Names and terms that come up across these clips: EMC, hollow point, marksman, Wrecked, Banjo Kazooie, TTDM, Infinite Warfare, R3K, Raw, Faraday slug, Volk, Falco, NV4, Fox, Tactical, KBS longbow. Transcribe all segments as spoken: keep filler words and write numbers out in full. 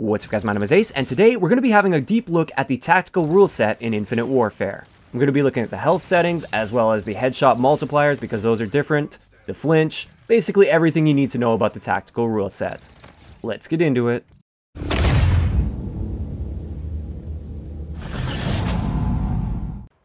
What's up guys, my name is Ace, and today we're going to be having a deep look at the tactical rule set in Infinite Warfare. We're going to be looking at the health settings, as well as the headshot multipliers, because those are different, the flinch, basically everything you need to know about the tactical rule set. Let's get into it.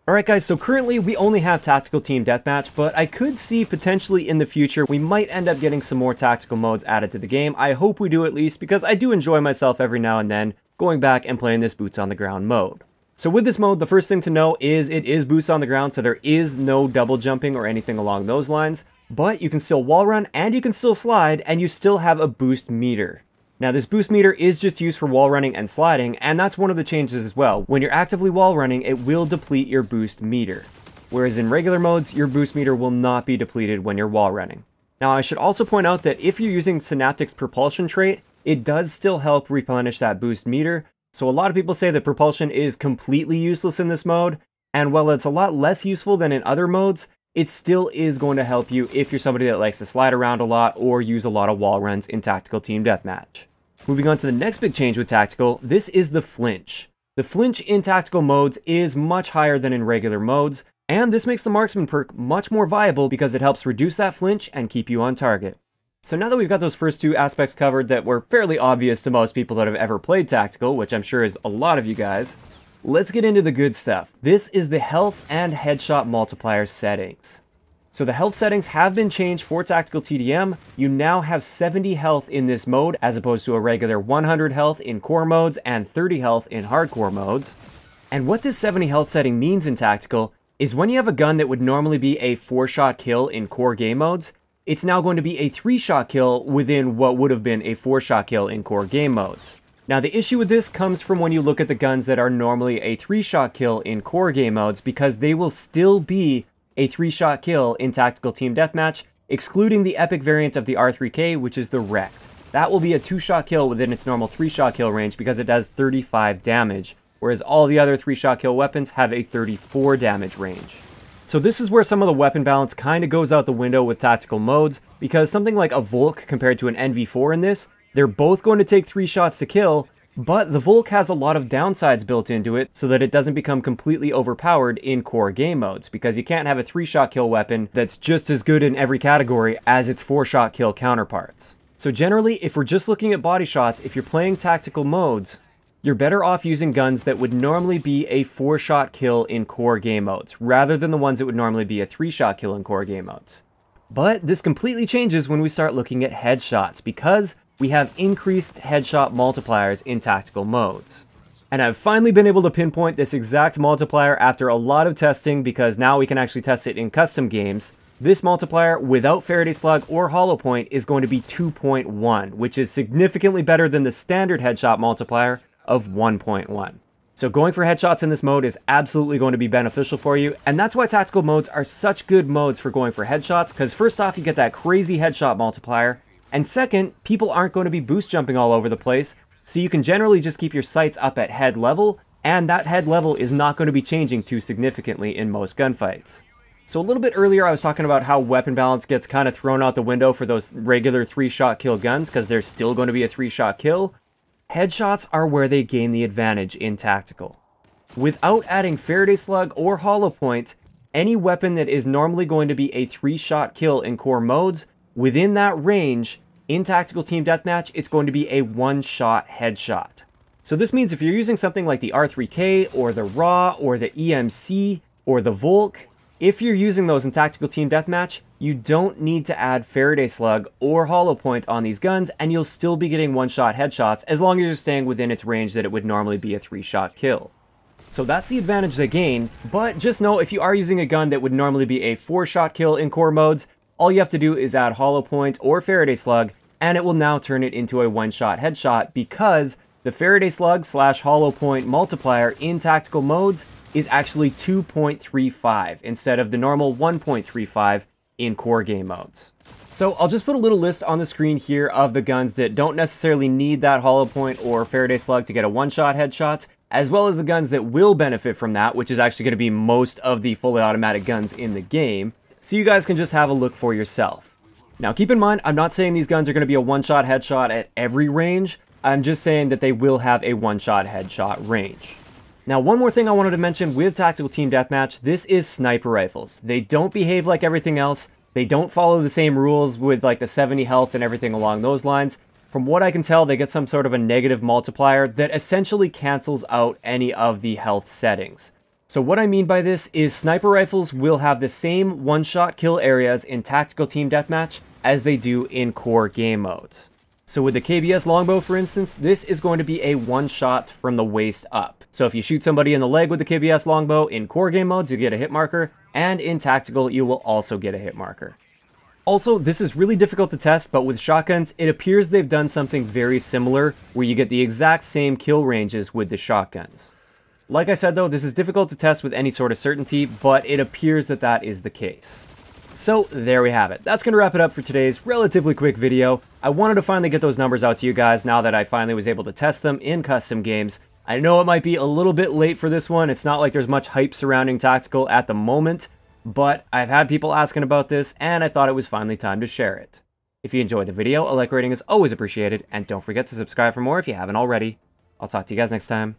Alright guys, so currently we only have Tactical Team Deathmatch, but I could see potentially in the future we might end up getting some more tactical modes added to the game. I hope we do at least, because I do enjoy myself every now and then going back and playing this boots on the ground mode. So with this mode, the first thing to know is it is boots on the ground, so there is no double jumping or anything along those lines, but you can still wall run and you can still slide, and you still have a boost meter. Now this boost meter is just used for wall running and sliding, and that's one of the changes as well. When you're actively wall running, it will deplete your boost meter, whereas in regular modes, your boost meter will not be depleted when you're wall running. Now I should also point out that if you're using Synaptic's propulsion trait, it does still help replenish that boost meter, so a lot of people say that propulsion is completely useless in this mode, and while it's a lot less useful than in other modes, it still is going to help you if you're somebody that likes to slide around a lot or use a lot of wall runs in Tactical Team Deathmatch. Moving on to the next big change with Tactical, this is the flinch. The flinch in Tactical modes is much higher than in regular modes, and this makes the Marksman perk much more viable because it helps reduce that flinch and keep you on target. So now that we've got those first two aspects covered that were fairly obvious to most people that have ever played Tactical, which I'm sure is a lot of you guys, let's get into the good stuff. This is the health and headshot multiplier settings. So the health settings have been changed for Tactical T D M. You now have seventy health in this mode, as opposed to a regular one hundred health in core modes and thirty health in hardcore modes. And what this seventy health setting means in Tactical is when you have a gun that would normally be a four shot kill in core game modes, it's now going to be a three shot kill within what would have been a four shot kill in core game modes. Now the issue with this comes from when you look at the guns that are normally a three shot kill in core game modes, because they will still be a three shot kill in Tactical Team Deathmatch, excluding the epic variant of the R three K, which is the Wrecked. That will be a two shot kill within its normal three shot kill range because it does thirty-five damage, whereas all the other three shot kill weapons have a thirty-four damage range. So this is where some of the weapon balance kind of goes out the window with tactical modes, because something like a Volk compared to an N V four in this, they're both going to take three shots to kill, but the Volk has a lot of downsides built into it so that it doesn't become completely overpowered in core game modes, because you can't have a three shot kill weapon that's just as good in every category as its four shot kill counterparts. So generally, if we're just looking at body shots, if you're playing tactical modes, you're better off using guns that would normally be a four shot kill in core game modes, rather than the ones that would normally be a three shot kill in core game modes. But this completely changes when we start looking at headshots, because we have increased headshot multipliers in tactical modes. And I've finally been able to pinpoint this exact multiplier after a lot of testing, because now we can actually test it in custom games. This multiplier without Faraday slug or hollow point is going to be two point one, which is significantly better than the standard headshot multiplier of one point one. So going for headshots in this mode is absolutely going to be beneficial for you, and that's why tactical modes are such good modes for going for headshots, because first off you get that crazy headshot multiplier, and second, people aren't going to be boost jumping all over the place, so you can generally just keep your sights up at head level, and that head level is not going to be changing too significantly in most gunfights. So a little bit earlier I was talking about how weapon balance gets kind of thrown out the window for those regular three shot kill guns, because there's still going to be a three shot kill. Headshots are where they gain the advantage in Tactical. Without adding Faraday slug or hollow point, any weapon that is normally going to be a three shot kill in core modes, within that range, in Tactical Team Deathmatch, it's going to be a one shot headshot. So this means if you're using something like the R three K, or the Raw, or the E M C, or the Volk, if you're using those in Tactical Team Deathmatch, you don't need to add Faraday slug or hollow point on these guns, and you'll still be getting one shot headshots as long as you're staying within its range that it would normally be a three shot kill. So that's the advantage they gain, but just know if you are using a gun that would normally be a four shot kill in core modes, all you have to do is add hollow point or Faraday slug, and it will now turn it into a one shot headshot, because the Faraday slug slash hollow point multiplier in tactical modes is actually two point three five instead of the normal one point three five in core game modes. So I'll just put a little list on the screen here of the guns that don't necessarily need that hollow point or Faraday slug to get a one shot headshot, as well as the guns that will benefit from that, which is actually going to be most of the fully automatic guns in the game, so you guys can just have a look for yourself. Now keep in mind, I'm not saying these guns are going to be a one shot headshot at every range, I'm just saying that they will have a one-shot headshot range. Now, one more thing I wanted to mention with Tactical Team Deathmatch, this is sniper rifles. They don't behave like everything else. They don't follow the same rules with like the seventy health and everything along those lines. From what I can tell, they get some sort of a negative multiplier that essentially cancels out any of the health settings. So what I mean by this is sniper rifles will have the same one-shot kill areas in Tactical Team Deathmatch as they do in core game modes. So with the K B S longbow, for instance, this is going to be a one-shot from the waist up. So if you shoot somebody in the leg with the K B S longbow, in core game modes, you get a hit marker, and in Tactical, you will also get a hit marker. Also, this is really difficult to test, but with shotguns, it appears they've done something very similar, where you get the exact same kill ranges with the shotguns. Like I said though, this is difficult to test with any sort of certainty, but it appears that that is the case. So there we have it. That's going to wrap it up for today's relatively quick video. I wanted to finally get those numbers out to you guys now that I finally was able to test them in custom games. I know it might be a little bit late for this one. It's not like there's much hype surrounding Tactical at the moment, but I've had people asking about this and I thought it was finally time to share it. If you enjoyed the video, a like rating is always appreciated, and don't forget to subscribe for more if you haven't already. I'll talk to you guys next time.